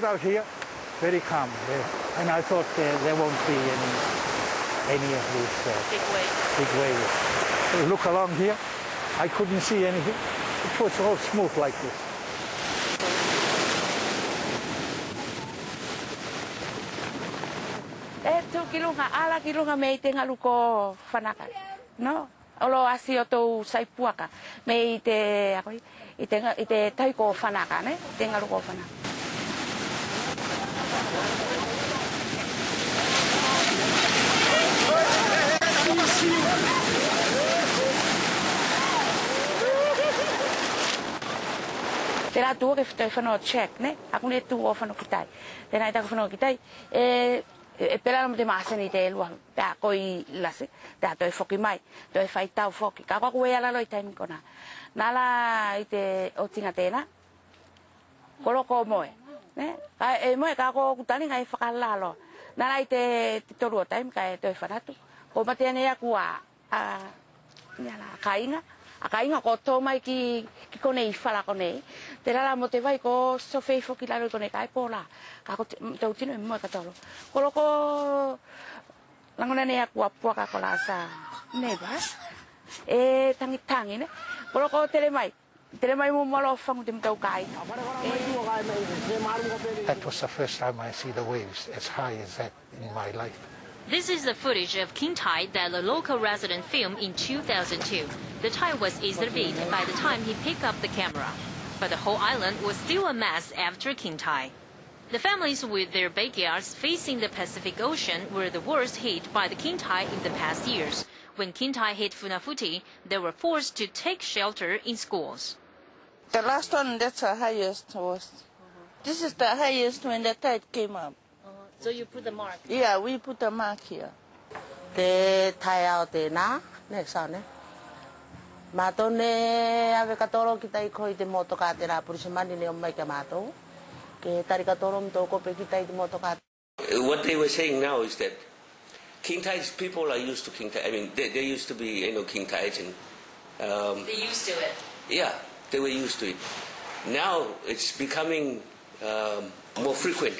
got out here, very calm. And I thought there won't be any of these big waves. Look along here, I couldn't see anything. It was all smooth like this. Eto kilunga ala kilunga meitenga luko fanaka. No. Olo asio to saipuaka. Meite ako ite taiko fanaka ne. Tenga luko fanaka. Then I do a check, ne? I can let two off on Kitai. Then I don't know Kitai, a pelam de Massanite, one, that koi lasse, that do a focky mite, do a fight out focky, Kawaway alloy time gonna. Nala ite Otinatena Coloco moe, eh? I moe Kago Tani, I Falalo. Nala ite Toro time, Kai do Fanato, or Matania Gua, Kaina. Akainga ko toma ki kone ifala kone. Terala motevai ko sofei fokilaro kone kai pola. Kako tautino mo katalo. Koloko langona ne akwa puaka kolasa. Neba. E tangi tangi ne. Koloko telemai. Telemai mo malo fangu dem tau kai. That was the first time I see the waves as high as that in my life. This is the footage of King Tai that the local resident filmed in 2002. The tide was easily beat by the time he picked up the camera. But the whole island was still a mess after King Tai. The families with their backyards facing the Pacific Ocean were the worst hit by the King Tai in the past years. When King Tai hit Funafuti, they were forced to take shelter in schools. The last one, that's the highest was. This is the highest when the tide came up. So you put the mark? Yeah, we put the mark here. The tile de na, ne sane. Mato ne avekatoro kitai koi de motokate na purisimani ne omeka mato. Ke tarikatorom toko pe kitai de motokate. What they were saying now is that King Tides people are used to King Tides. I mean, they used to be, you know, King Tides and. They used to it. Yeah, they were used to it. Now it's becoming more frequent.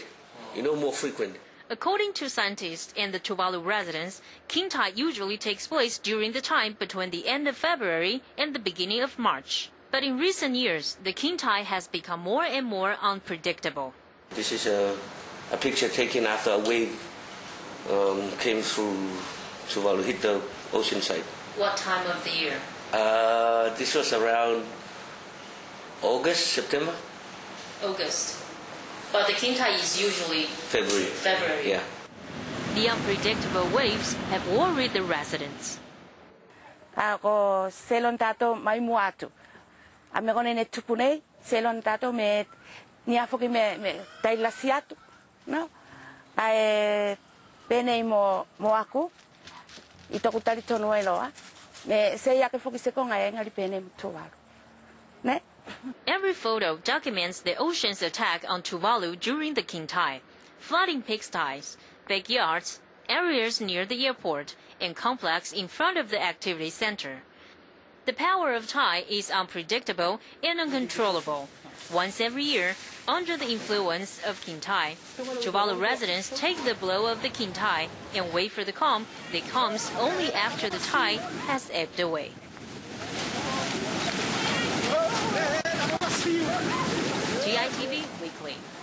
More frequent. According to scientists and the Tuvalu residents, King Tai usually takes place during the time between the end of February and the beginning of March. But in recent years, the King Tai has become more and more unpredictable. This is a picture taken after a wave came through Tuvalu, hit the ocean side. What time of the year? This was around August, September. August. But the King Tai is usually February. Yeah. The unpredictable waves have worried the residents. Ako selon tato mai muatu. Ame kone ne tupunei selon tato me niafoki me tailasiatu, no? Ae penei mo aku itokutali tonueloa me seyake foki sekonga ngali penei Tuvalu, ne? Every photo documents the ocean's attack on Tuvalu during the King Tai, flooding pigsties, backyards, areas near the airport, and complex in front of the activity center. The power of Tai is unpredictable and uncontrollable. Once every year, under the influence of King Tai, Tuvalu residents take the blow of the King Tai and wait for the calm that comes only after the tide has ebbed away. TITV Weekly.